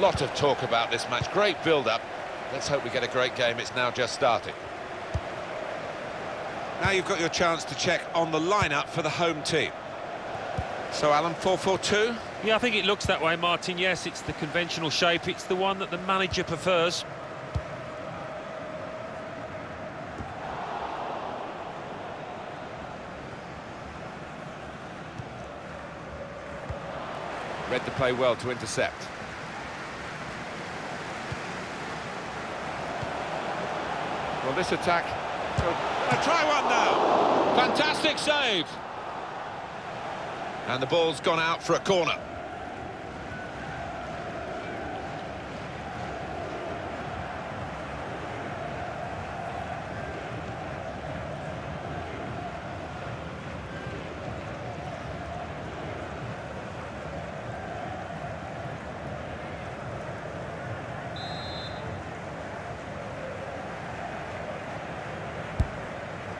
a lot of talk about this match. Great build-up. Let's hope we get a great game. It's now just starting. Now you've got your chance to check on the lineup for the home team. So, Alan, 4-4-2? Yeah, I think it looks that way, Martin. Yes, it's the conventional shape. It's the one that the manager prefers. Read the play well to intercept. Well, this attack... Try one now! Fantastic save! And the ball's gone out for a corner.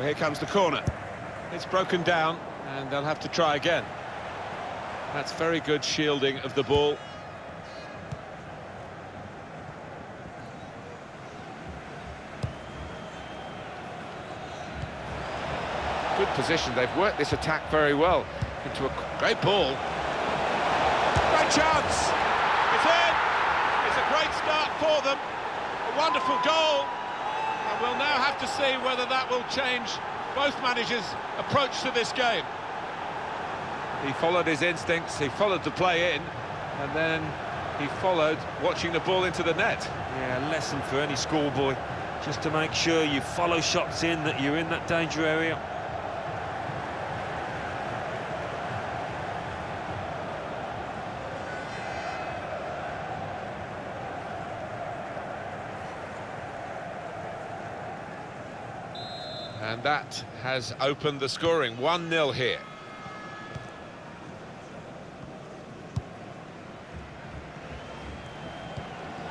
Here comes the corner. It's broken down, and they'll have to try again. That's very good shielding of the ball. Good position. They've worked this attack very well into a great ball. Great chance! It's in! It's a great start for them. A wonderful goal. And we'll now have to see whether that will change both managers' approach to this game. He followed his instincts, he followed the play in, and then he followed watching the ball into the net. Yeah, a lesson for any schoolboy, just to make sure you follow shots in, that you're in that danger area. And that has opened the scoring, 1-0 here.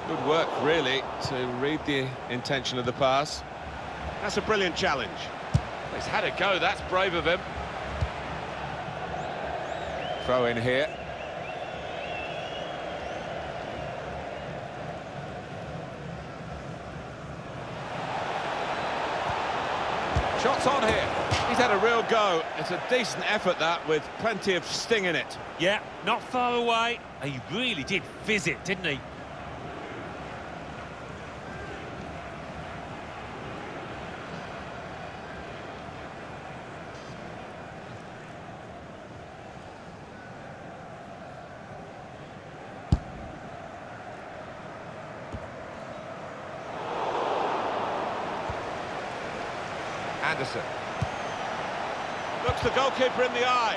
Good work, really, to read the intention of the pass. That's a brilliant challenge. He's had a go, that's brave of him. Throw in here. Shots on here. He's had a real go. It's a decent effort, that, with plenty of sting in it. Yeah, not far away. He really did fizz it, didn't he? Anderson looks the goalkeeper in the eye.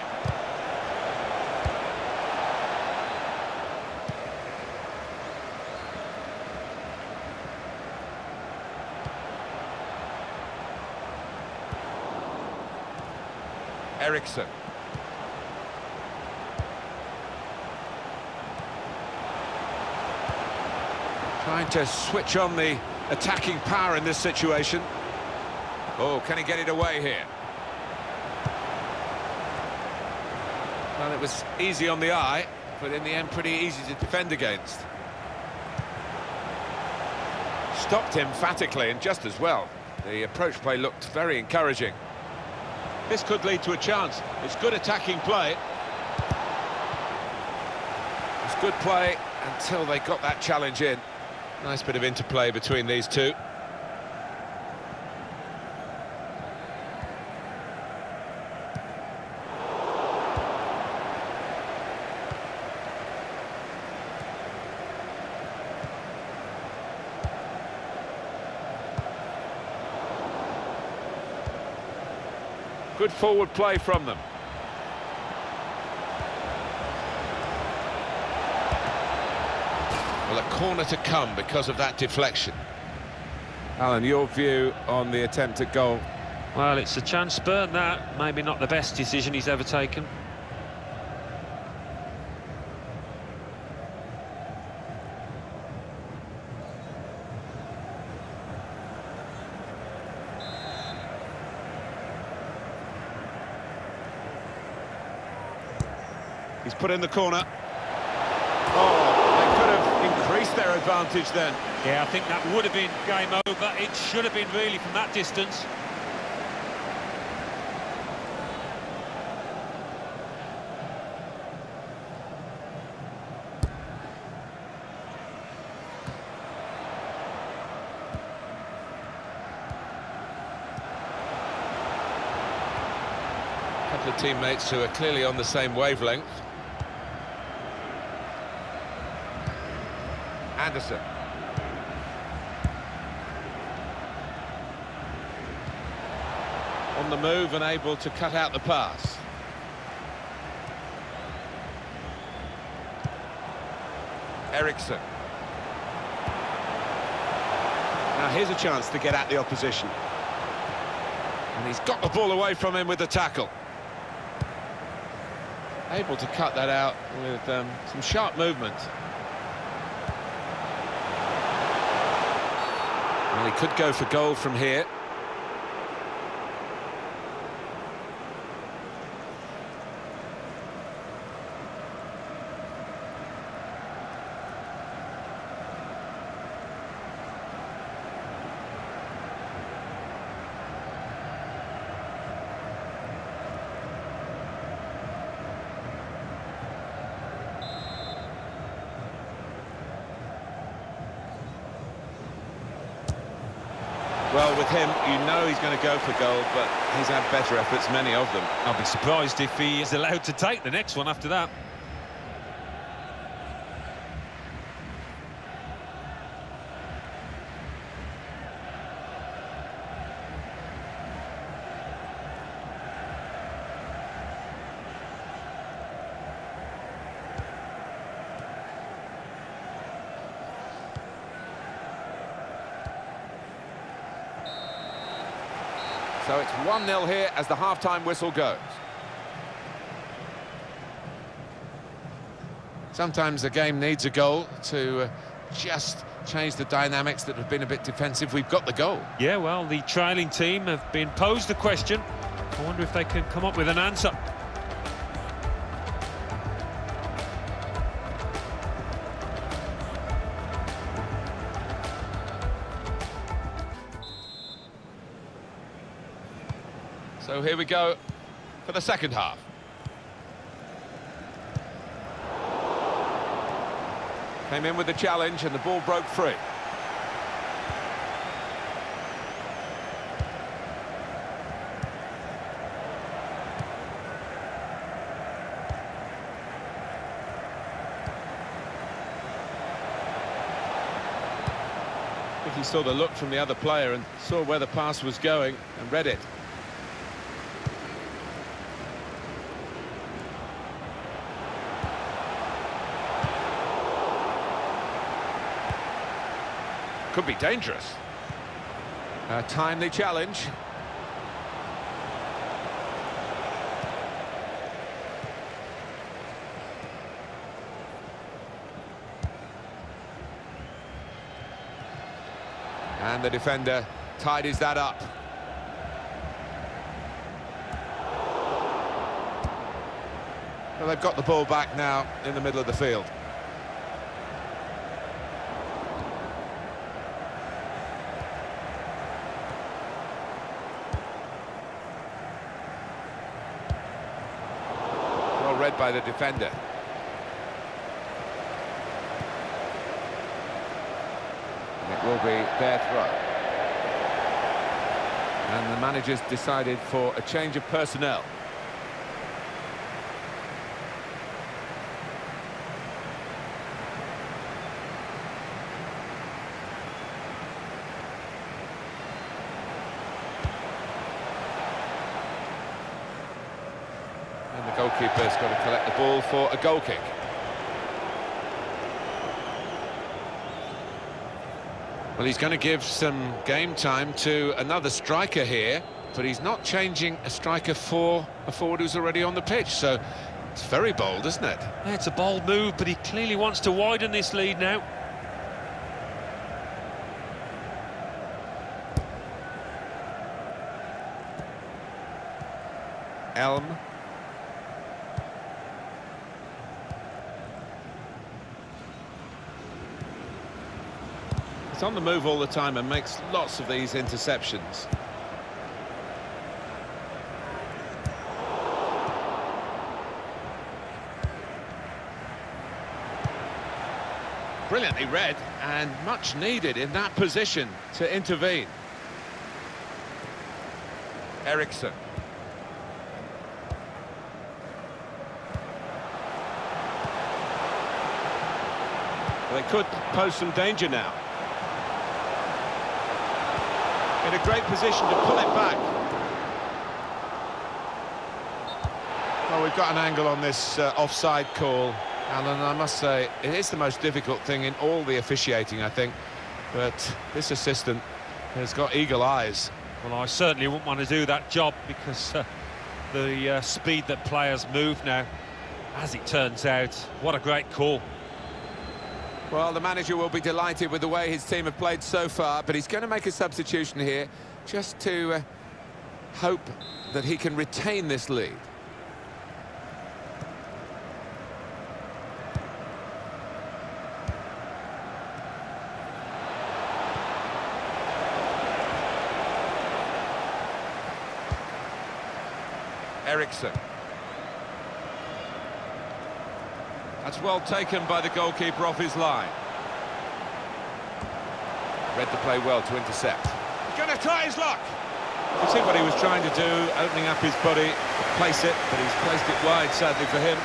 Eriksson. Trying to switch on the attacking power in this situation. Oh, can he get it away here? Well, it was easy on the eye, but in the end, pretty easy to defend against. Stopped emphatically and just as well. The approach play looked very encouraging. This could lead to a chance. It's good attacking play. It's good play until they got that challenge in. Nice bit of interplay between these two. Good forward play from them. Well, a corner to come because of that deflection. Alan, your view on the attempt at goal? Well, it's a chance burnt, that. Maybe not the best decision he's ever taken. He's put in the corner. Oh, they could have increased increased their advantage then. Yeah, I think that would have been game over. It should have been really from that distance. A couple of teammates who are clearly on the same wavelength. Anderson. On the move and able to cut out the pass. Eriksen. Now here's a chance to get at the opposition. And he's got the ball away from him with the tackle. Able to cut that out with some sharp movement. Well, he could go for goal from here. Well, with him, you know he's going to go for goal, but he's had better efforts, many of them. I'll be surprised if he is allowed to take the next one after that. So it's 1-0 here as the half-time whistle goes. Sometimes a game needs a goal to just change the dynamics that have been a bit defensive. We've got the goal. Yeah, well, the trialling team have been posed the question. I wonder if they can come up with an answer. So here we go for the second half. Came in with the challenge and the ball broke free. I think he saw the look from the other player and saw where the pass was going and read it. Could be dangerous. A timely challenge. And the defender tidies that up. Well, they've got the ball back now in the middle of the field. Read by the defender. And it will be their throw. And the manager's decided for a change of personnel. Goalkeeper's got to collect the ball for a goal kick. Well, he's going to give some game time to another striker here, but he's not changing a striker for a forward who's already on the pitch, so it's very bold, isn't it? Yeah, it's a bold move, but he clearly wants to widen this lead now. Elm. He's on the move all the time and makes lots of these interceptions. Brilliantly read, and much needed in that position to intervene. Eriksen. They could pose some danger now. In a great position to pull it back. Well, we've got an angle on this offside call, Alan. I must say, it is the most difficult thing in all the officiating, I think. But this assistant has got eagle eyes. Well, I certainly wouldn't want to do that job because the speed that players move now, as it turns out, what a great call. Well, the manager will be delighted with the way his team have played so far, but he's going to make a substitution here just to hope that he can retain this lead. Eriksen. That's well taken by the goalkeeper off his line. Read the play well to intercept. He's going to try his luck. You see what he was trying to do, opening up his body, place it, but he's placed it wide, sadly for him.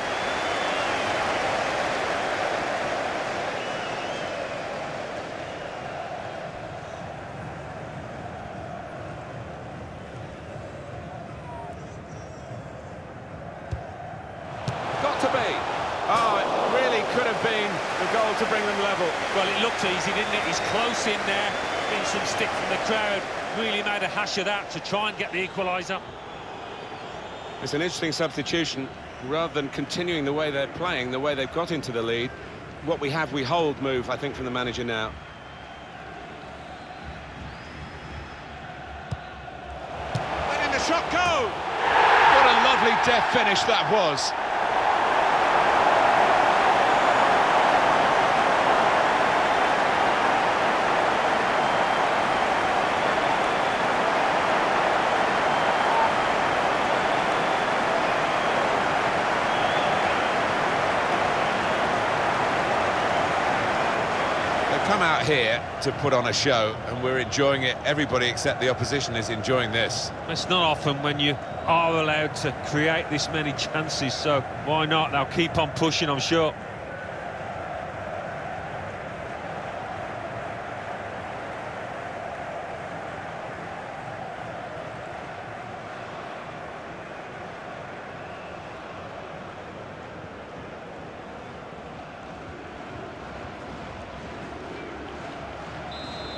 To bring them level. Well, it looked easy, didn't it? He's close in there, been some stick from the crowd, really made a hash of that to try and get the equaliser. It's an interesting substitution. Rather than continuing the way they're playing, the way they've got into the lead, what we have, we hold move, I think, from the manager now. Letting the shot go! What a lovely deft finish that was. Come out here to put on a show, and we're enjoying it. Everybody except the opposition is enjoying this. It's not often when you are allowed to create this many chances, so why not? They'll keep on pushing, I'm sure.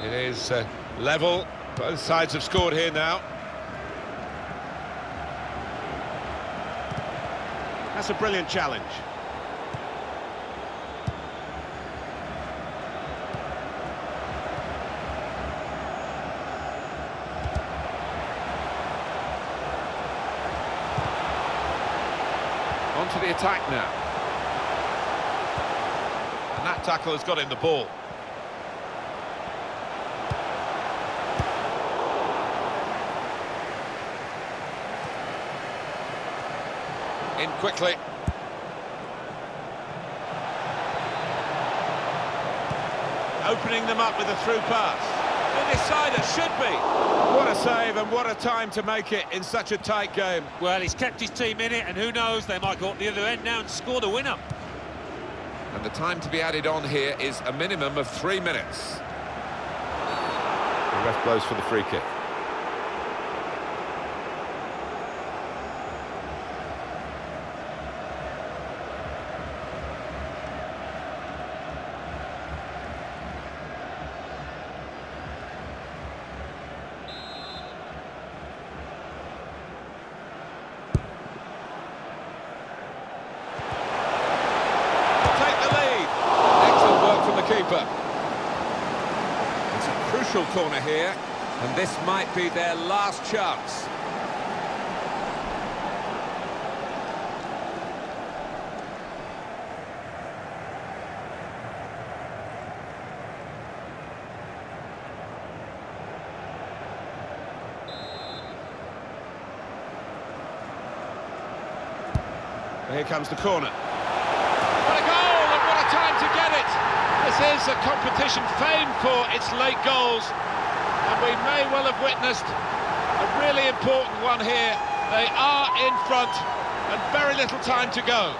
It is level. Both sides have scored here now. That's a brilliant challenge. Onto the attack now. And that tackle has got him the ball. In quickly. Opening them up with a through pass. The decider should be. What a save and what a time to make it in such a tight game. Well, he's kept his team in it, and who knows, they might go up the other end now and score the winner. And the time to be added on here is a minimum of 3 minutes. The ref blows for the free kick. It's a crucial corner here, and this might be their last chance. And here comes the corner. What a goal, and what a time to get it! This is a competition famed for its late goals, and we may well have witnessed a really important one here. They are in front, and very little time to go.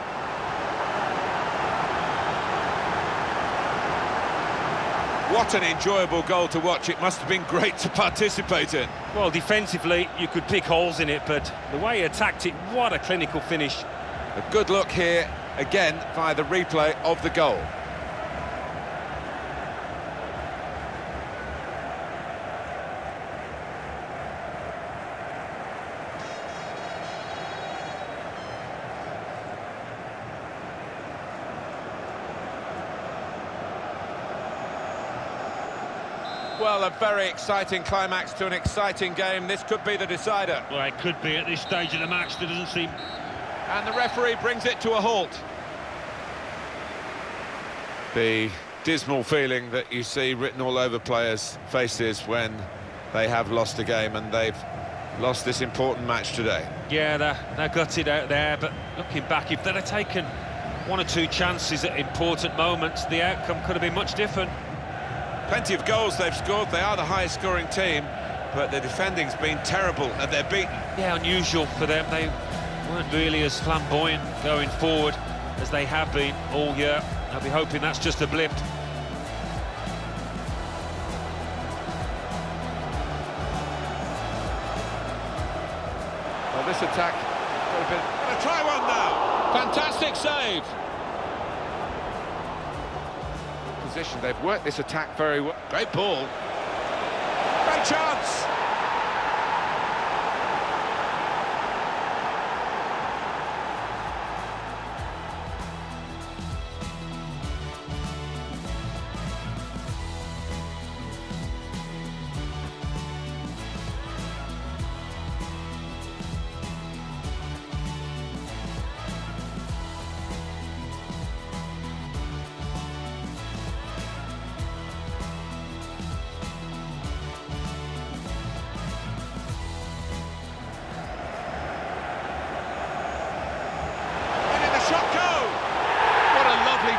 What an enjoyable goal to watch. It must have been great to participate in. Well, defensively, you could pick holes in it, but the way he attacked it, what a clinical finish. A good look here, again, via the replay of the goal. Well, a very exciting climax to an exciting game. This could be the decider. Well, it could be at this stage of the match. There doesn't seem... And the referee brings it to a halt. The dismal feeling that you see written all over players' faces when they have lost a game, and they've lost this important match today. Yeah, they're gutted out there, but looking back, if they'd have taken one or two chances at important moments, the outcome could have been much different. Plenty of goals they've scored, they are the highest scoring team, but their defending's been terrible and they're beaten. Yeah, unusual for them, they weren't really as flamboyant going forward as they have been all year. I'll be hoping that's just a blip. Well, this attack, gonna try one now! Fantastic save! They've worked this attack very well. Great ball. Great chance.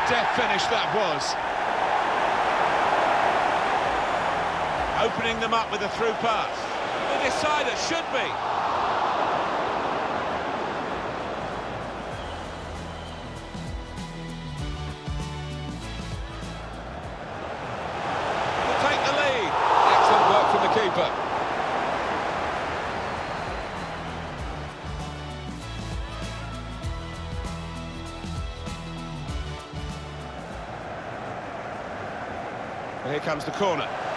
Death finish that was. Opening them up with a through pass. The decider should be. They'll take the lead. Excellent work from the keeper. Here comes the corner.